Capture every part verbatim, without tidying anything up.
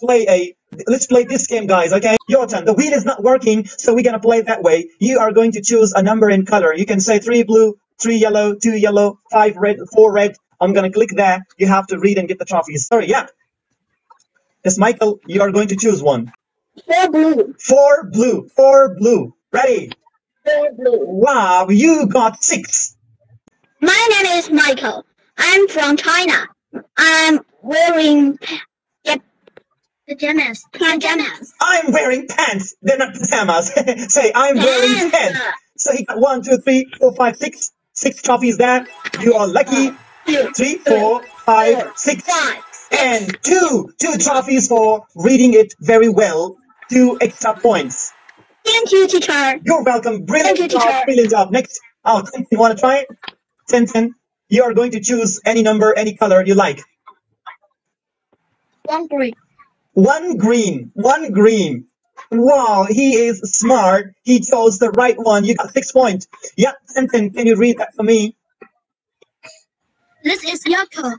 let's play a let's play this game, guys. Okay, your turn. The wheel is not working, so we're gonna play that way. You are going to choose a number in color. You can say three blue, three yellow, two yellow, five red, four red. I'm gonna click there. You have to read and get the trophies. Sorry, yeah. Yes, Michael, you are going to choose one. Four blue. Four blue. Four blue. Ready? Four blue. Wow, you got six. My name is Michael. I'm from China. I'm wearing yep, pajamas. Pajamas. I'm wearing pants. They're not pajamas. Say, I'm pants. wearing pants. So he got one, two, three, four, five, six. Six trophies there. You are lucky. Two, three, four, five, six. Five. And two, two trophies for reading it very well. Two extra points. Thank you, teacher. You're welcome. Brilliant you, job. Brilliant job. Next, oh, you want to try it? Ten, ten. You are going to choose any number, any color you like. One green. One green. One green. Wow, he is smart. He chose the right one. You got six points. Yeah, ten, ten. Can you read that for me? This is Yoko.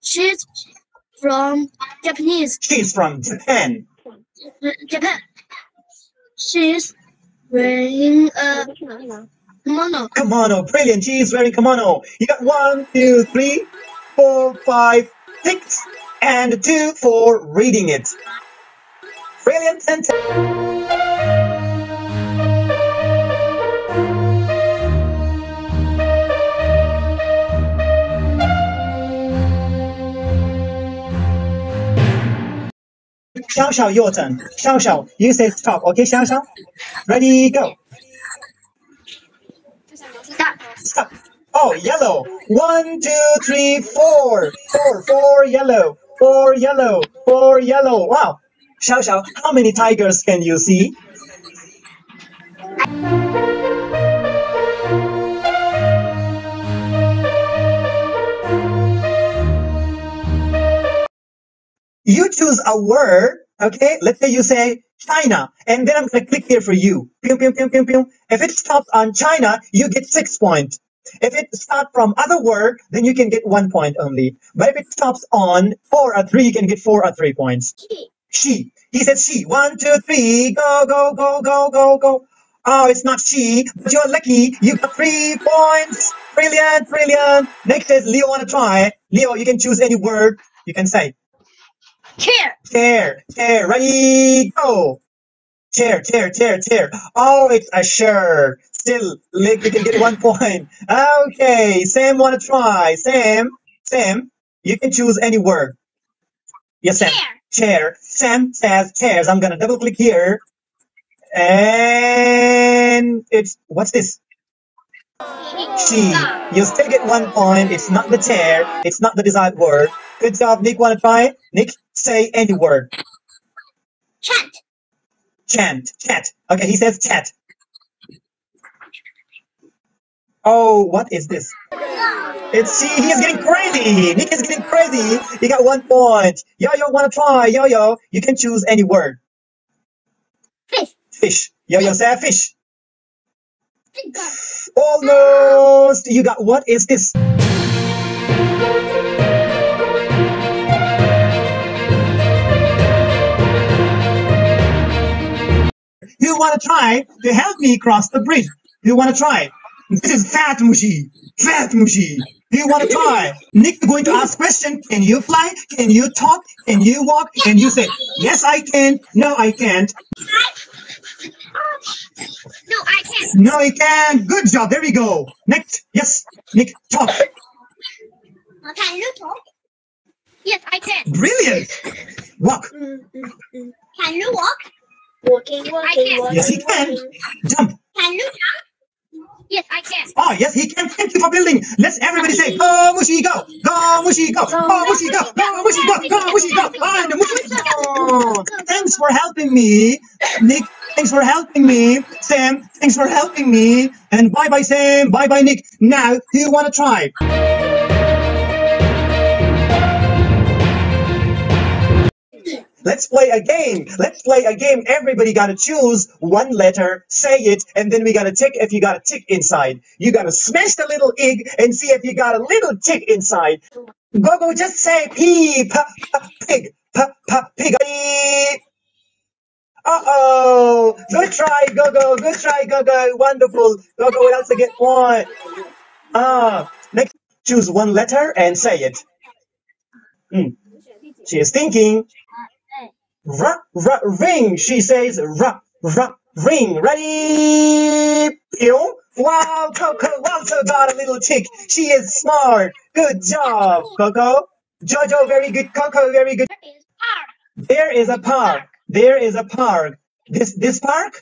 She's from Japanese. She's from Japan. Japan. She's wearing a kimono. Kimono, brilliant. She's wearing kimono. You got one, two, three, four, five, six, and two for reading it. Brilliant sentence. Xiao Xiao, your turn. Xiao Xiao, you say stop, okay, Xiao Xiao? Ready, go. Stop. Stop. Oh, yellow. One, two, three, four. Four, four, yellow. Four, yellow. Four, yellow. Wow. Xiao Xiao, how many tigers can you see? You choose a word, okay? Let's say you say China, and then I'm going to click here for you. Pew, pew, pew, pew, pew. If it stops on China, you get six points. If it starts from other word, then you can get one point only. But if it stops on four or three, you can get four or three points. She. She. He said she. One, two, three. Go, go, go, go, go, go. Oh, it's not she, but you're lucky. You got three points. Brilliant, brilliant. Next is Leo want to try. Leo, you can choose any word you can say. Chair. Chair. Chair. Ready, go. Chair, chair, chair, chair. Oh, it's a shirt. Still, Nick, you can get one point. Okay, Sam want to try. Sam, Sam, you can choose any word. Yes, Sam. Chair. Chair. Sam says chairs. I'm going to double click here. And it's, what's this? She. You still get one point. It's not the chair. It's not the desired word. Good job, Nick. Want to try it? Nick, say any word. Chant. Chant. Chat. Okay, he says chat. Oh, what is this? It's she. He is getting crazy. Nick is getting crazy. He got one point. Yo-Yo, want to try? Yo-Yo, you can choose any word. Fish. Fish. Yo-Yo, say fish. Almost. You got, what is this? You want to try to help me cross the bridge? You want to try? This is fat mushy. Fat mushy. You want to try? Nick is going to ask question. Can you fly? Can you talk? Can you walk? And you say, yes, I can. No, I can't. No, I can't. No, I can't. Good job. There we go. Next. Yes, Nick, talk. Can you talk? Yes, I can. Brilliant. Walk. Can you walk? Walking, walking, I can. Walking, yes, he can. Walking. Jump. Can you jump? Yes, I can. Oh, yes, he can. Thank you for building. Let's everybody say, go, Mushy, go. Go, Mushy, go. Go, Mushy, go. Go, Mushy, go. Go, Mushy, go. Go, Mushy, go. Thanks for helping me. Nick, thanks for helping me. Sam, thanks for helping me. And bye-bye, Sam. Bye-bye, Nick. Now, do you want to try? Let's play a game. Let's play a game. Everybody got to choose one letter, say it, and then we got to tick if you got a tick inside. You got to smash the little egg and see if you got a little tick inside. Go, go, just say pee, p, p, pig. P-p-p-piggy! Uh-oh! Good try, Gogo! Good try, Gogo! Wonderful! Gogo will also get one. Ah, next, choose one letter and say it. Mm. She is thinking. R-r-ring! She says r-r-ring. Ready? Pew. Wow, Coco also got a little tick. She is smart. Good job, Coco. Jojo, very good. Coco, very good. There is a park. There is a park. This this park?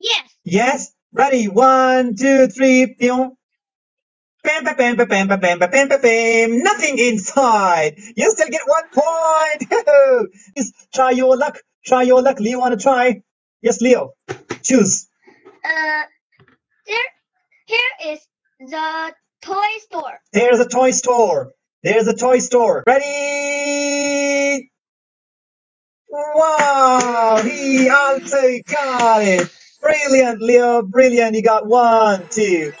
Yes. Yes. Ready? One, two, three. Pew. Bam, bam, bam, bam, bam, bam, bam, bam, bam. Nothing inside. You still get one point. Please try your luck. Try your luck. Leo, want to try? Yes, Leo. Choose. Uh. There, here is the toy store. There's a toy store. There's a toy store. Ready? Wow, he also got it. Brilliant, Leo, brilliant. You got one, two,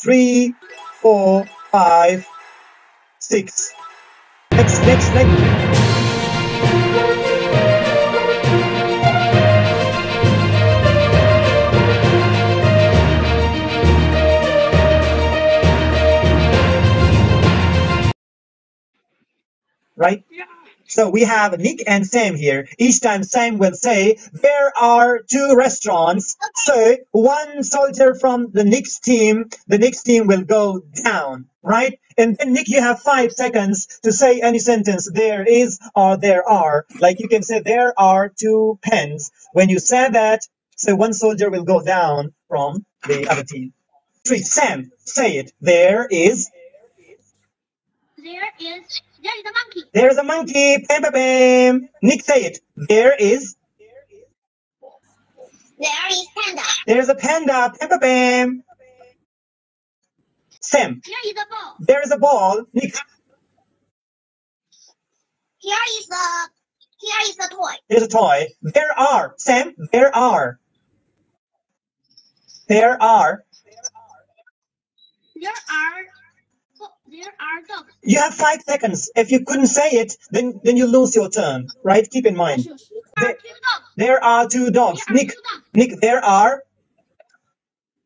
three, four, five, six. Next, next, next. Right? Yeah. So we have Nick and Sam here. Each time Sam will say, there are two restaurants. Okay. So one soldier from the Nick's team, the Nick's team will go down, right? And then Nick, you have five seconds to say any sentence, there is or there are. Like you can say, there are two pens. When you say that, so one soldier will go down from the other team. Three, Sam, say it. There is. There is. There is a monkey. There is a monkey. Bam, bam, bam. Nick, say it. There is. There is panda. There is a panda. Bam, bam, bam. Sam. There is a ball. There is a ball. Nick. Here is a. Here is a toy. There is a toy. There are. Sam. There are. There are. There are. There are dogs. You have five seconds. If you couldn't say it, then then you lose your turn, right? Keep in mind. There are two dogs. There are two dogs. There Nick, two dogs. Nick, there are.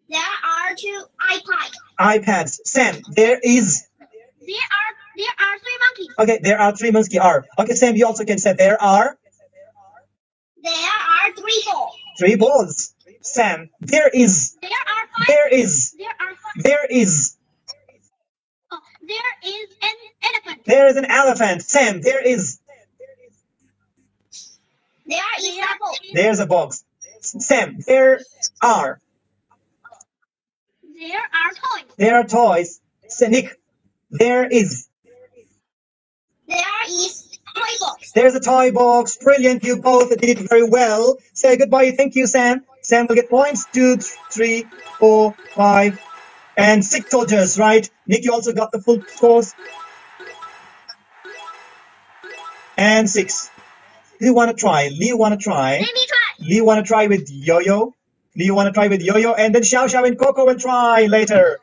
There are two iPads. iPads. Sam, there is. There are there are three monkeys. Okay, there are three monkeys. Are okay, Sam. You also can say there are. There are three balls. Three balls. Sam, there is. There are five. There is. There are five. There is. There is an elephant. There is an elephant. Sam, there is. There is a box. There's a box. Sam, there are. There are toys. There are toys. Nick, there is. There is a toy box. There's a toy box. Brilliant. You both did it very well. Say goodbye. Thank you, Sam. Sam will get points. Two, three, four, five. And six soldiers, right? Nick, you also got the full scores. And six. Who want to try? Lee want to try. Let me try. Lee want to try with Yo-Yo. Lee want to try with Yo-Yo. And then Xiao Xiao and Coco will try later.